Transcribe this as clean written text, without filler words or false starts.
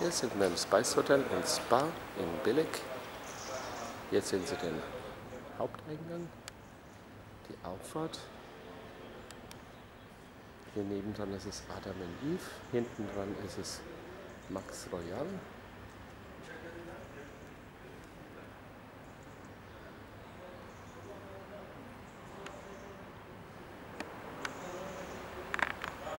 Hier sind wir im Spice Hotel und Spa in Belek. Jetzt sehen Sie den Haupteingang, die Auffahrt. Hier nebendran ist es Adam und Eve, hinten dran ist es Max Royal.